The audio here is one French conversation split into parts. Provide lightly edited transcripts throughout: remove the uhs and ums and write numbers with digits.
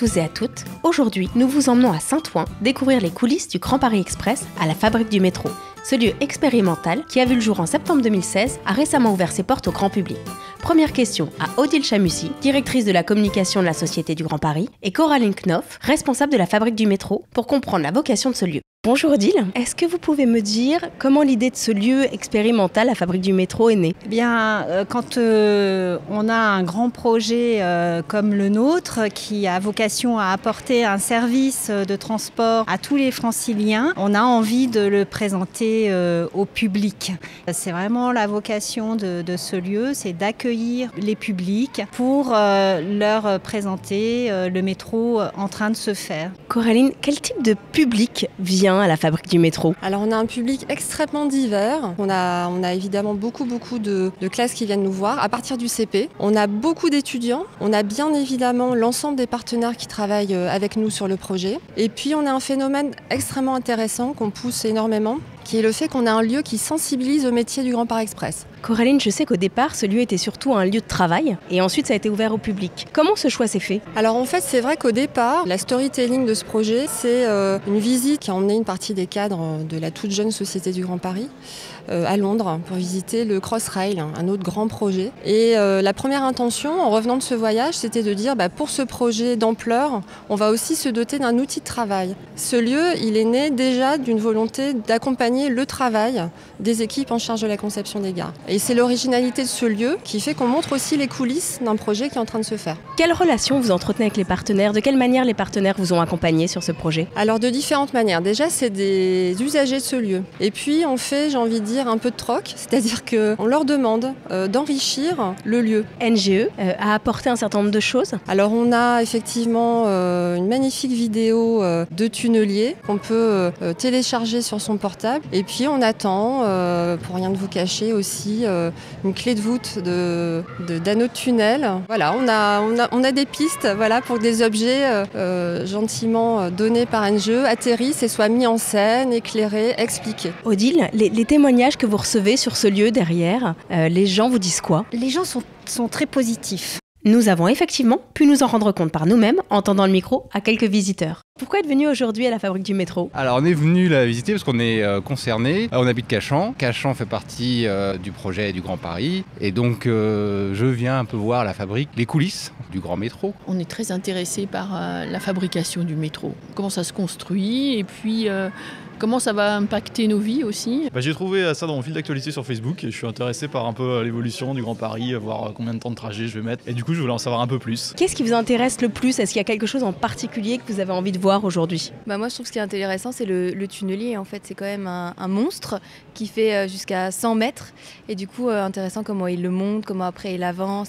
tous et à toutes, aujourd'hui nous vous emmenons à Saint-Ouen découvrir les coulisses du Grand Paris Express à la Fabrique du Métro. Ce lieu expérimental, qui a vu le jour en septembre 2016, a récemment ouvert ses portes au grand public. Première question à Odile Chamussy, directrice de la communication de la Société du Grand Paris, et Coraline Knoff, responsable de la Fabrique du Métro, pour comprendre la vocation de ce lieu. Bonjour Odile, est-ce que vous pouvez me dire comment l'idée de ce lieu expérimental, la Fabrique du Métro, est née ? Eh bien, quand on a un grand projet comme le nôtre qui a vocation à apporter un service de transport à tous les Franciliens, on a envie de le présenter au public. C'est vraiment la vocation de ce lieu, c'est d'accueillir les publics pour leur présenter le métro en train de se faire. Coraline, quel type de public vient à la Fabrique du Métro? Alors on a un public extrêmement divers, on a évidemment beaucoup de classes qui viennent nous voir à partir du CP, on a beaucoup d'étudiants, on a bien évidemment l'ensemble des partenaires qui travaillent avec nous sur le projet, et puis on a un phénomène extrêmement intéressant qu'on pousse énormément, qui est le fait qu'on a un lieu qui sensibilise au métier du Grand Paris Express. Coraline, je sais qu'au départ, ce lieu était surtout un lieu de travail et ensuite ça a été ouvert au public. Comment ce choix s'est fait? Alors en fait, c'est vrai qu'au départ, la storytelling de ce projet, c'est une visite qui a emmené une partie des cadres de la toute jeune Société du Grand Paris à Londres pour visiter le Crossrail, un autre grand projet. Et la première intention en revenant de ce voyage, c'était de dire pour ce projet d'ampleur, on va aussi se doter d'un outil de travail. Ce lieu, il est né déjà d'une volonté d'accompagner le travail des équipes en charge de la conception des gares. Et c'est l'originalité de ce lieu qui fait qu'on montre aussi les coulisses d'un projet qui est en train de se faire. Quelle relation vous entretenez avec les partenaires? De quelle manière les partenaires vous ont accompagné sur ce projet? Alors de différentes manières. Déjà, c'est des usagers de ce lieu. Et puis, on fait, j'ai envie de dire, un peu de troc, c'est-à-dire qu'on leur demande d'enrichir le lieu. NGE a apporté un certain nombre de choses. Alors, on a effectivement une magnifique vidéo de tunnelier qu'on peut télécharger sur son portable. Et puis on attend, pour rien de vous cacher aussi, une clé de voûte d'un autre tunnel. Voilà, on a des pistes pour que des objets gentiment donnés par un jeu atterrissent et soient mis en scène, éclairés, expliqués. Odile, les témoignages que vous recevez sur ce lieu derrière, les gens vous disent quoi? Les gens sont très positifs. Nous avons effectivement pu nous en rendre compte par nous-mêmes en tendant le micro à quelques visiteurs. Pourquoi êtes venu aujourd'hui à la Fabrique du Métro? Alors on est venu la visiter parce qu'on est concerné. On habite Cachan. Cachan fait partie du projet du Grand Paris. Et donc je viens un peu voir la fabrique, les coulisses du Grand Métro. On est très intéressé par la fabrication du métro. Comment ça se construit et puis... Comment ça va impacter nos vies aussi? J'ai trouvé ça dans mon fil d'actualité sur Facebook et je suis intéressé par un peu l'évolution du Grand Paris, voir combien de temps de trajet je vais mettre. Et du coup, je voulais en savoir un peu plus. Qu'est-ce qui vous intéresse le plus? Est-ce qu'il y a quelque chose en particulier que vous avez envie de voir aujourd'hui? Moi, je trouve ce qui est intéressant, c'est le tunnelier. En fait, c'est quand même un monstre qui fait jusqu'à 100 mètres. Et du coup, intéressant comment il le monte, comment après il avance.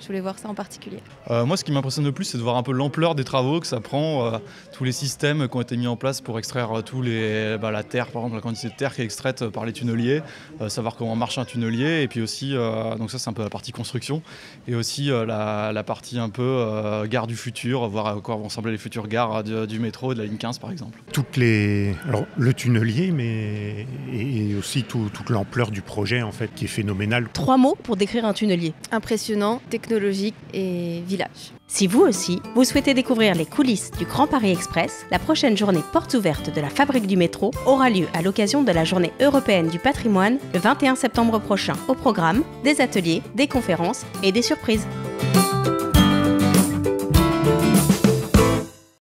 Je voulais voir ça en particulier. Moi, ce qui m'impressionne le plus, c'est de voir un peu l'ampleur des travaux que ça prend, tous les systèmes qui ont été mis en place pour extraire tous les... la terre, par exemple, la quantité de terre qui est extraite par les tunneliers, savoir comment marche un tunnelier, et puis aussi, donc ça c'est un peu la partie construction, et aussi la partie un peu gare du futur, voir à quoi vont ressembler les futures gares du métro, de la ligne 15 par exemple. Alors le tunnelier, mais et aussi toute l'ampleur du projet en fait, qui est phénoménale. 3 mots pour décrire un tunnelier. Impressionnant, technologique et village. Si vous aussi, vous souhaitez découvrir les coulisses du Grand Paris Express, la prochaine journée portes ouvertes de la Fabrique du Métro aura lieu à l'occasion de la Journée européenne du patrimoine le 21 septembre prochain, au programme des ateliers, des conférences et des surprises.